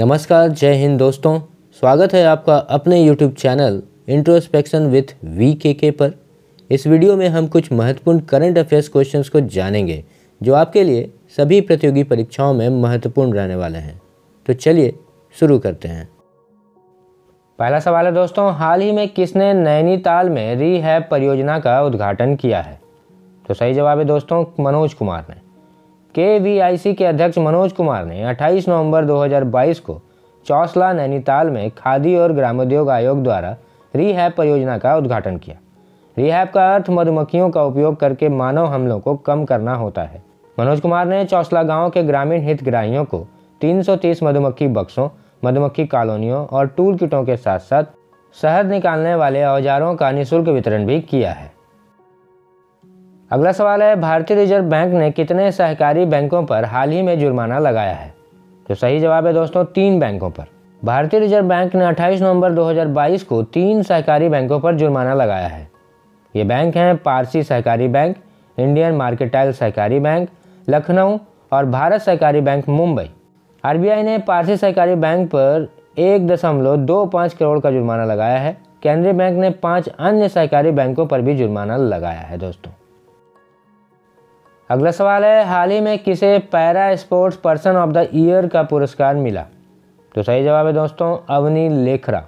नमस्कार, जय हिंद दोस्तों। स्वागत है आपका अपने YouTube channel introspection with VK पर। इस वीडियो में हम कुछ महत्वपूर्ण करंट अफेयर्स क्वेश्चंस को जानेंगे जो आपके लिए सभी प्रतियोगी परीक्षाओं में महत्वपूर्ण रहने वाले हैं। तो चलिए शुरू करते हैं। पहला सवाल है दोस्तों, हाल ही में किसने नैनीताल में रीहैप परियोजना का उद्घाटन किया है? तो सही जवाब है दोस्तों मनोज कुमार ने। KVIC के अध्यक्ष मनोज कुमार ने 28 नवंबर 2022 को चौसला नैनीताल में खादी और ग्रामोद्योग आयोग द्वारा रीहैप परियोजना का उद्घाटन किया। रीहैप का अर्थ मधुमक्खियों का उपयोग करके मानव हमलों को कम करना होता है। मनोज कुमार ने चौसला गांव के ग्रामीण हितग्राहियों को 330 मधुमक्खी बक्सों, मधुमक्खी कॉलोनियों और टूल किटों के साथ साथ शहद निकालने वाले औजारों का निःशुल्क वितरण भी किया है। अगला सवाल है, भारतीय रिजर्व बैंक ने कितने सहकारी बैंकों पर हाल ही में जुर्माना लगाया है? तो सही जवाब है दोस्तों 3 बैंकों पर। भारतीय रिजर्व बैंक ने 28 नवंबर 2022 को 3 सहकारी बैंकों पर जुर्माना लगाया है। ये बैंक हैं पारसी सहकारी बैंक, इंडियन मर्केंटाइल सहकारी बैंक लखनऊ और भारत सहकारी बैंक मुंबई। RBI ने पारसी सहकारी बैंक पर 1.25 करोड़ का जुर्माना लगाया है। केंद्रीय बैंक ने 5 अन्य सहकारी बैंकों पर भी जुर्माना लगाया है दोस्तों। अगला सवाल है, हाल ही में किसे para sports person of the year का पुरस्कार मिला? तो सही जवाब है दोस्तों अवनी लेखरा।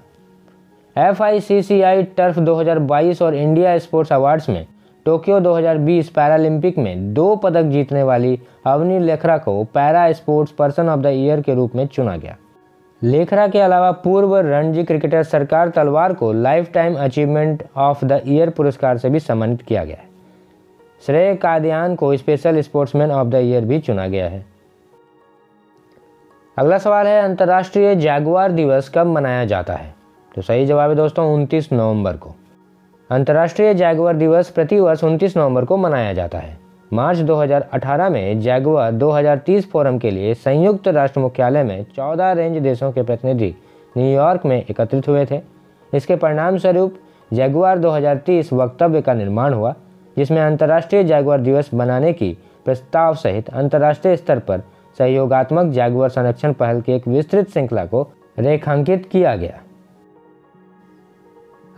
FICCI टर्फ 2022 और इंडिया स्पोर्ट्स अवार्ड्स में टोक्यो 2020 पैरालंपिक में 2 पदक जीतने वाली अवनी लेखरा को para sports person of the year के रूप में चुना गया। लेखरा के अलावा पूर्व रणजी क्रिकेटर सरकार तलवार को life time achievement of the year पुरस्कार से भी सम्मानित किया गया है। श्रेय कादियान को special sportsman of the year भी चुना गया है। अगला सवाल है, अंतर्राष्ट्रीय जैगुआर दिवस कब मनाया जाता है? तो सही जवाब है दोस्तों 29 नवंबर को। अंतर्राष्ट्रीय जैगुआर दिवस प्रतिवर्ष 29 नवंबर को मनाया जाता है। मार्च 2018 में जैगुआर 2030 फोरम के लिए संयुक्त राष्ट्र मुख्यालय में 14 रेंज देशों के प्रतिनिधि न्यूयॉर्क में एकत्रित हुए थे। इसके परिणामस्वरूप जैगुआर 2030 वक्तव्य का निर्माण हुआ, जिसमें अंतर्राष्ट्रीय जैगुआर दिवस बनाने की प्रस्ताव सहित अंतर्राष्ट्रीय स्तर पर सहयोगात्मक जैगुआर संरक्षण पहल की एक विस्तृत श्रृंखला को रेखांकित किया गया।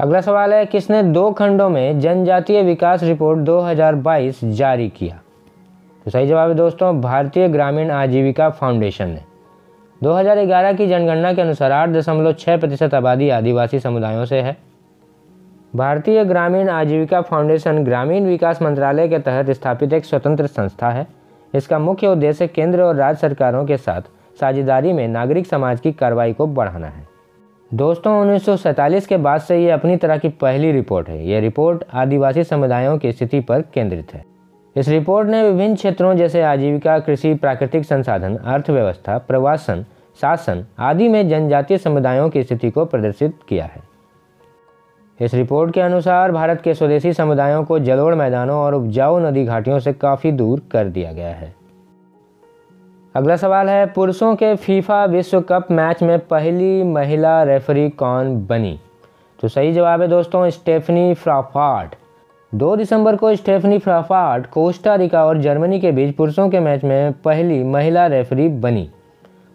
अगला सवाल है, किसने 2 खंडों में जनजातीय विकास रिपोर्ट 2022 जारी किया? तो सही जवाब है दोस्तों भारतीय ग्रामीण आजीविका फाउंडेशन ने। 2011 की जनगणना के अनुसार 8.6% आबादी आदिवासी समुदायों से है। भारतीय ग्रामीण आजीविका फाउंडेशन ग्रामीण विकास मंत्रालय के तहत स्थापित एक स्वतंत्र संस्था है। इसका मुख्य उद्देश्य केंद्र और राज्य सरकारों के साथ साझेदारी में नागरिक समाज की कार्रवाई को बढ़ाना है। दोस्तों 1947 के बाद से ये अपनी तरह की पहली रिपोर्ट है। ये रिपोर्ट आदिवासी समुदायों की स्थिति पर केंद्रित है। इस रिपोर्ट ने विभिन्न क्षेत्रों जैसे आजीविका, कृषि, प्राकृतिक संसाधन, अर्थव्यवस्था, प्रवासन, शासन आदि में जनजातीय समुदायों की स्थिति को प्रदर्शित किया है। इस रिपोर्ट के अनुसार भारत के स्वदेशी समुदायों को जलोढ़ मैदानों और उपजाऊ नदी घाटियों से काफ़ी दूर कर दिया गया है। अगला सवाल है, पुरुषों के फीफा विश्व कप मैच में पहली महिला रेफरी कौन बनी? तो सही जवाब है दोस्तों स्टेफनी फ्रापार्ट। 2 दिसंबर को स्टेफनी फ्रापार्ट कोस्टा रिका और जर्मनी के बीच पुरुषों के मैच में पहली महिला रेफरी बनी।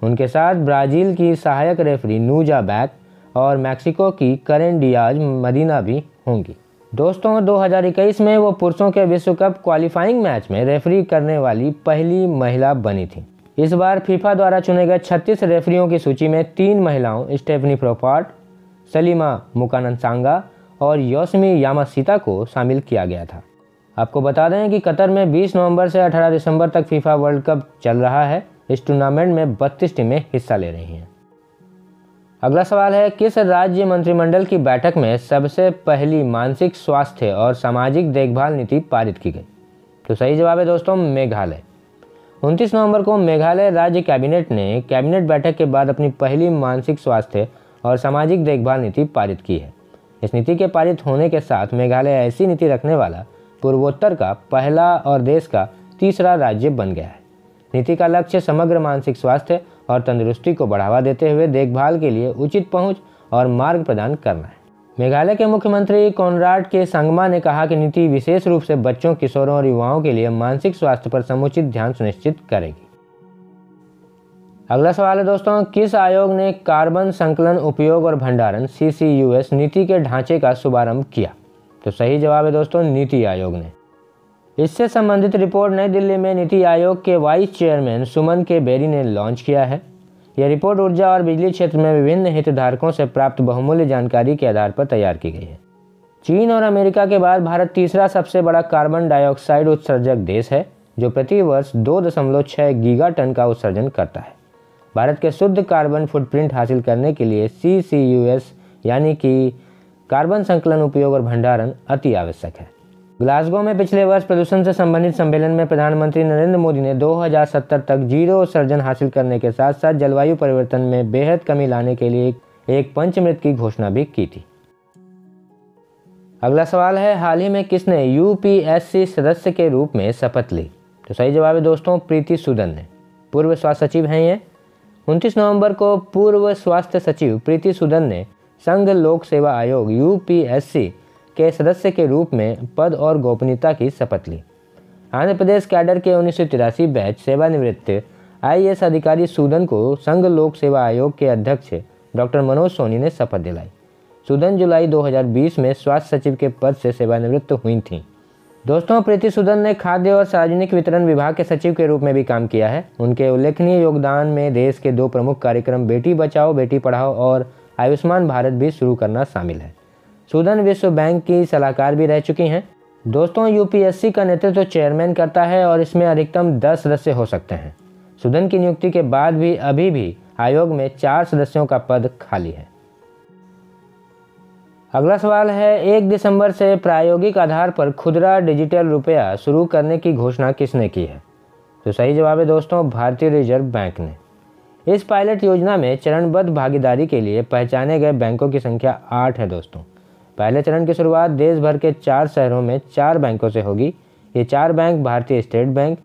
उनके साथ ब्राज़ील की सहायक रेफरी नूजा बैक और मैक्सिको की करेन डियाज मदीना भी होंगी। दोस्तों 2021 में वो पुरुषों के विश्व कप क्वालिफाइंग मैच में रेफरी करने वाली पहली महिला बनी थी। इस बार फीफा द्वारा चुने गए 36 रेफरियों की सूची में 3 महिलाओं स्टेफनी फ्रापार्ट, सलीमा मुकानसांगा और योशिमी यामाशिता को शामिल किया गया था। आपको बता दें कि कतर में 20 नवंबर से 18 दिसंबर तक फीफा वर्ल्ड कप चल रहा है। इस टूर्नामेंट में 32 टीमें हिस्सा ले रही हैं। अगला सवाल है, किस राज्य मंत्रिमंडल की बैठक में सबसे पहली मानसिक स्वास्थ्य और सामाजिक देखभाल नीति पारित की गई? तो सही जवाब है दोस्तों मेघालय। 29 नवंबर को मेघालय राज्य कैबिनेट ने कैबिनेट बैठक के बाद अपनी पहली मानसिक स्वास्थ्य और सामाजिक देखभाल नीति पारित की है। इस नीति के पारित होने के साथ मेघालय ऐसी नीति रखने वाला पूर्वोत्तर का पहला और देश का तीसरा राज्य बन गया है। नीति का लक्ष्य समग्र मानसिक स्वास्थ्य और तंदुरुस्ती को बढ़ावा देते हुए देखभाल के लिए उचित पहुंच और मार्ग प्रदान करना है। मेघालय के मुख्यमंत्री कॉनराड के संगमा ने कहा कि नीति विशेष रूप से बच्चों, किशोरों और युवाओं के लिए मानसिक स्वास्थ्य पर समुचित ध्यान सुनिश्चित करेगी। अगला सवाल है दोस्तों, किस आयोग ने कार्बन संकलन उपयोग और भंडारण CCUS नीति के ढांचे का शुभारंभ किया? तो सही जवाब है दोस्तों नीति आयोग ने। इससे संबंधित रिपोर्ट नई दिल्ली में नीति आयोग के वाइस चेयरमैन सुमन के बेरी ने लॉन्च किया है। यह रिपोर्ट ऊर्जा और बिजली क्षेत्र में विभिन्न हितधारकों से प्राप्त बहुमूल्य जानकारी के आधार पर तैयार की गई है। चीन और अमेरिका के बाद भारत तीसरा सबसे बड़ा कार्बन डाइऑक्साइड उत्सर्जक देश है, जो प्रति वर्ष 2.6 गीगा टन का उत्सर्जन करता है। भारत के शुद्ध कार्बन फुटप्रिंट हासिल करने के लिए CCUS यानी कि कार्बन संकलन उपयोग और भंडारण अति आवश्यक है। ग्लासगो में पिछले वर्ष प्रदूषण से संबंधित सम्मेलन में प्रधानमंत्री नरेंद्र मोदी ने 2070 तक जीरो उत्सर्जन हासिल करने के साथ साथ जलवायु परिवर्तन में बेहद कमी लाने के लिए एक पंचमृत की घोषणा भी की थी। अगला सवाल है, हाल ही में किसने UPSC सदस्य के रूप में शपथ ली? तो सही जवाब है दोस्तों प्रीति सुदन ने। पूर्व स्वास्थ्य सचिव हैं ये। 29 नवंबर को पूर्व स्वास्थ्य सचिव प्रीति सुदन ने संघ लोक सेवा आयोग UPSC के सदस्य के रूप में पद और गोपनीयता की शपथ ली। आंध्र प्रदेश कैडर के 1983 बैच सेवानिवृत्त IAS अधिकारी सुदन को संघ लोक सेवा आयोग के अध्यक्ष डॉक्टर मनोज सोनी ने शपथ दिलाई। सुदन जुलाई 2020 में स्वास्थ्य सचिव के पद से सेवानिवृत्त हुई थीं। दोस्तों प्रीति सुदन ने खाद्य और सार्वजनिक वितरण विभाग के सचिव के रूप में भी काम किया है। उनके उल्लेखनीय योगदान में देश के 2 प्रमुख कार्यक्रम बेटी बचाओ बेटी पढ़ाओ और आयुष्मान भारत भी शुरू करना शामिल है। सुदन विश्व बैंक की सलाहकार भी रह चुकी हैं। दोस्तों UPSC का नेतृत्व चेयरमैन करता है और इसमें अधिकतम 10 सदस्य हो सकते हैं। सुदन की नियुक्ति के बाद भी अभी भी आयोग में 4 सदस्यों का पद खाली है। अगला सवाल है, 1 दिसंबर से प्रायोगिक आधार पर खुदरा डिजिटल रुपया शुरू करने की घोषणा किसने की है? तो सही जवाब है दोस्तों भारतीय रिजर्व बैंक ने। इस पायलट योजना में चरणबद्ध भागीदारी के लिए पहचाने गए बैंकों की संख्या 8 है। दोस्तों पहले चरण की शुरुआत देश भर के 4 शहरों में 4 बैंकों से होगी। ये 4 बैंक भारतीय state bank,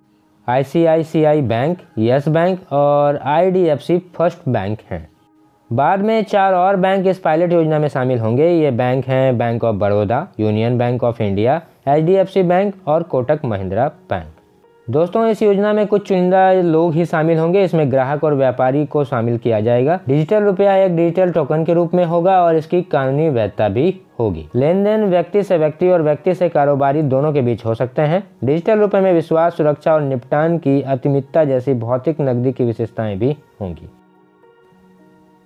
ICICI bank, yes bank और IDFC फर्स्ट बैंक हैं। बाद में 4 और बैंक इस पायलट योजना में शामिल होंगे। ये बैंक हैं bank of Baroda, union bank of India, HDFC bank और कोटक महिंद्रा बैंक। दोस्तों इस योजना में कुछ चुनिंदा लोग ही शामिल होंगे। इसमें ग्राहक और व्यापारी को शामिल किया जाएगा। डिजिटल रुपया एक डिजिटल टोकन के रूप में होगा और इसकी कानूनी वैधता भी होगी। लेन देन व्यक्ति से व्यक्ति और व्यक्ति से कारोबारी दोनों के बीच हो सकते हैं। डिजिटल रुपये में विश्वास, सुरक्षा और निपटान की अतिमितता जैसी भौतिक नकदी की विशेषताएँ भी होंगी।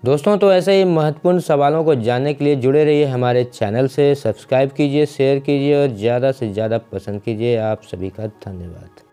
दोस्तों तो ऐसे ही महत्वपूर्ण सवालों को जानने के लिए जुड़े रहिए हमारे चैनल से। सब्सक्राइब कीजिए, शेयर कीजिए और ज़्यादा से ज़्यादा पसंद कीजिए। आप सभी का धन्यवाद।